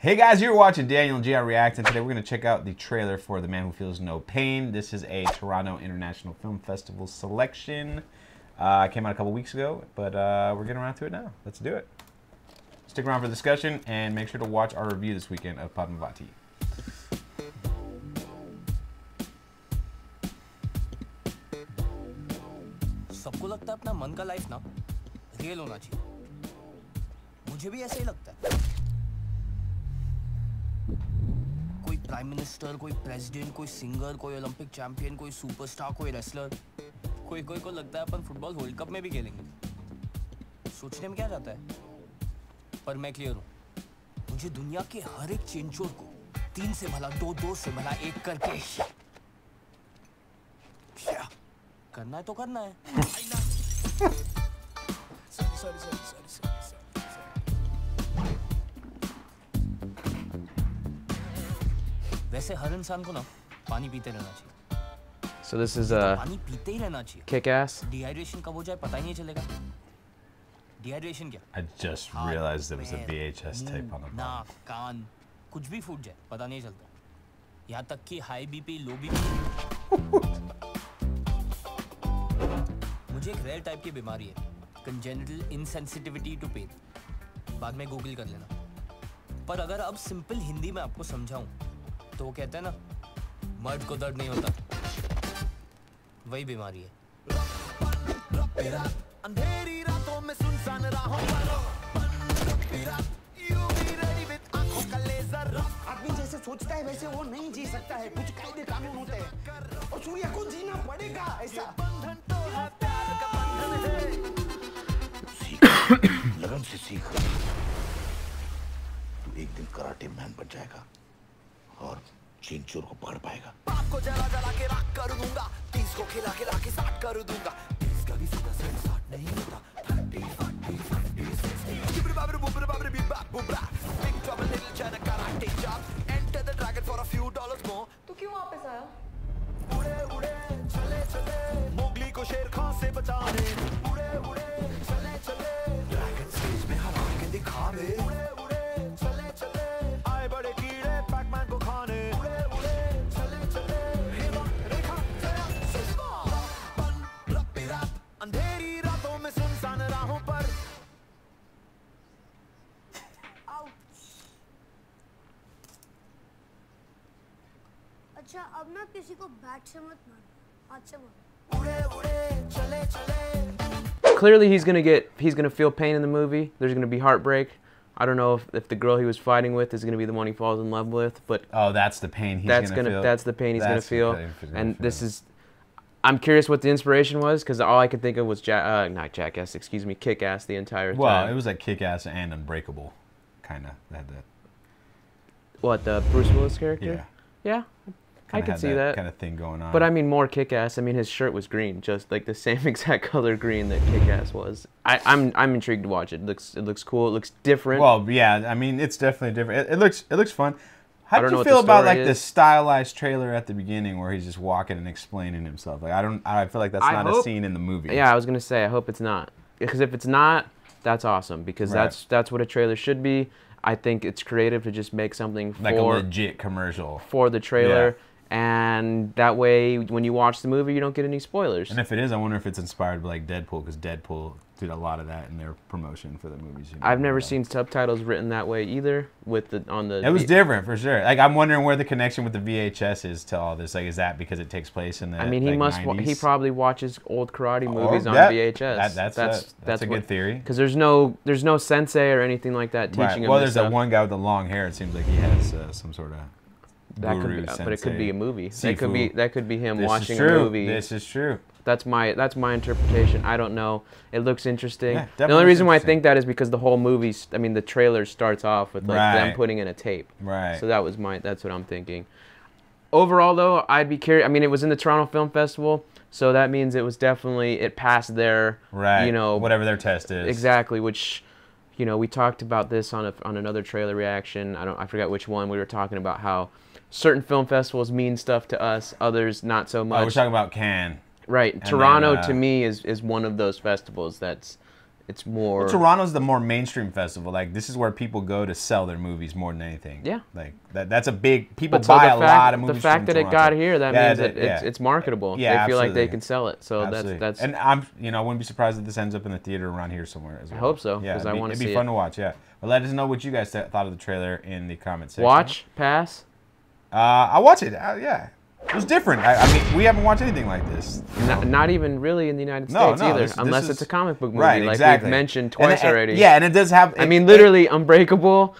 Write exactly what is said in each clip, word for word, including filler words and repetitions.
Hey guys, you're watching Daniel and G I React, and today we're going to check out the trailer for The Man Who Feels No Pain. This is a Toronto International Film Festival selection. Uh, it came out a couple weeks ago, but uh, we're getting around to it now. Let's do it. Stick around for the discussion, and make sure to watch our review this weekend of Padmavati. सबको लगता है अपना मन का life ना real होना चाहिए। मुझे भी ऐसे ही लगता है। प्राइम मिनिस्टर कोई प्रेसिडेंट कोई सिंगर कोई ओलंपिक चैंपियन कोई सुपरस्टार कोई रेसलर कोई कोई को लगता है अपन फुटबॉल वर्ल्ड कप में भी खेलेंगे। सोचने में क्या जाता है, पर मैं क्लियर हूँ, मुझे दुनिया के हर एक चिंचोर को तीन से भला दो दो से भला एक करके क्या करना है तो करना है। Sorry sorry sorry sorry So this is a kick-ass. I just realized there was a V H S tape on the bottom. मुझे एक rare type की बीमारी है, congenital insensitivity to pain. बाद में Google कर लेना. पर अगर अब simple हिंदी में आपको समझाऊं, तो वो कहते हैं ना, मर्द को दर्द नहीं होता, वही बीमारी है। अंधेरी रातों में सुनसान राहों पर आदमी जैसे सोचता है वैसे वो नहीं जी सकता है, कुछ कायदे कानून होते हैं और सूर्य को जीना पड़ेगा ऐसा। बंधन तो है प्यार का बंधन है। लगन से सीख, तू एक दिन कराटे मैन बन जाएगा। और चिंचूर को पकड़ पाएगा। बाप को जला जला के राख कर दूंगा, तीस को खिला खिला के साठ कर दूंगा। तीस का भी सीधा साठ साठ नहीं होता। Thirty thirty thirty sixty. जिब्रे बाबरे बुब्रे बाबरे बिब्बा बुब्रा। Big trouble little China karate chop. Enter the dragon for a few dollars more. तू क्यों वापस आया? उड़े उड़े चले चले। मोगली को शेर खां से बचाने। उड़े उड़े चले चले। Dragon stage में हरा के दिखा दे। अच्छा अब ना किसी को बैट से मत मार, हाथ से मार। उड़े उड़े चले चले। Clearly he's gonna get, he's gonna feel pain in the movie. There's gonna be heartbreak. I don't know if, if the girl he was fighting with is gonna be the one he falls in love with, but oh, that's the pain he's that's gonna, gonna feel. That's the pain he's that's gonna feel. Pain he's gonna and feel. This is, I'm curious what the inspiration was, because all I could think of was ja uh, not Jackass, excuse me, Kick-Ass the entire well, time. Well, it was like Kick-Ass and Unbreakable, kind of had that. What, the Bruce Willis character? Yeah. Yeah. I could see that, that kind of thing going on. But I mean, more Kick-Ass. I mean, his shirt was green, just like the same exact color green that Kick-Ass was. I, I'm I'm intrigued to watch it. It looks it looks cool. It looks different. Well, yeah. I mean, it's definitely different. It, it looks it looks fun. How did you feel about like the stylized trailer at the beginning where he's just walking and explaining himself? Like I don't I feel like that's not a scene in the movie. Yeah, I was gonna say I hope it's not, because if it's not, that's awesome, because right. that's that's what a trailer should be. I think it's creative to just make something for, like a legit commercial for the trailer. Yeah. And that way, when you watch the movie, you don't get any spoilers. And if it is, I wonder if it's inspired by like Deadpool, because Deadpool did a lot of that in their promotion for the movies. You know, I've never seen subtitles written that way either. With the on the it was different for sure. Like I'm wondering where the connection with the V H S is to all this. Like, is that because it takes place in the? I mean, he like, must. nineties? He probably watches old karate movies oh, that, on V H S. That, that's that's, a, that's that's a good what, theory. Because there's no there's no sensei or anything like that teaching right. him. Well, there's that one guy with the long hair. It seems like he has uh, some sort of. That could be, but it could be a movie. Sifu. That could be that could be him this watching a movie. This is true. That's my that's my interpretation. I don't know. It looks interesting. Yeah, the only reason why I think that is because the whole movie. I mean, the trailer starts off with like right. them putting in a tape. Right. So that was my. That's what I'm thinking. Overall, though, I'd be curious. I mean, it was in the Toronto Film Festival, so that means it was definitely it passed their. Right. You know, whatever their test is. Exactly. Which. You know, we talked about this on a, on another trailer reaction. I don't I forgot which one. We were talking about how certain film festivals mean stuff to us, others not so much. Oh, we're talking about Cannes. Right. And Toronto then, uh, to me is is one of those festivals that's It's more. Well, Toronto's the more mainstream festival. Like, this is where people go to sell their movies more than anything. Yeah. Like that. That's a big. People so buy fact, a lot of movies. The fact from that Toronto. It got here, that yeah, means that it, yeah. it's, it's marketable. Yeah, they absolutely. feel like they can sell it. So absolutely. that's that's. And I'm, you know, I wouldn't be surprised if this ends up in the theater around here somewhere as well. I hope so. Yeah, I want to see It'd be fun it. to watch. Yeah. But let us know what you guys th thought of the trailer in the comments section. Watch, pass. Uh, I watch it. Uh, yeah. It was different. I, I mean, we haven't watched anything like this. Not, not even really in the United States no, no, either, this, unless this is, it's a comic book movie, right, like exactly. we've mentioned twice and, already. And, yeah, and it does have... It, I mean, literally, it, Unbreakable,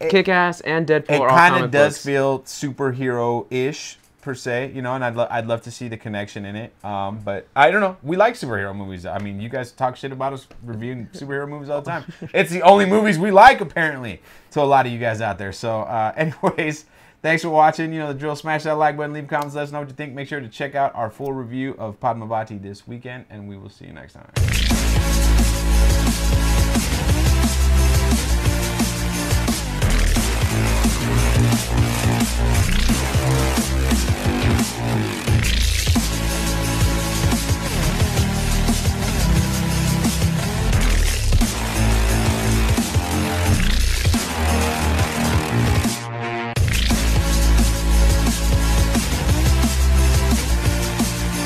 Kick-Ass, and Deadpool are all comic books. It kind of does feel superhero-ish, per se, you know, and I'd, lo I'd love to see the connection in it. Um, but, I don't know, we like superhero movies. I mean, you guys talk shit about us reviewing superhero movies all the time. It's the only movies we like, apparently, to a lot of you guys out there. So, uh, anyways... Thanks for watching. You know the drill. Smash that like button. Leave comments. Let us know what you think. Make sure to check out our full review of Padmavati this weekend, and we will see you next time.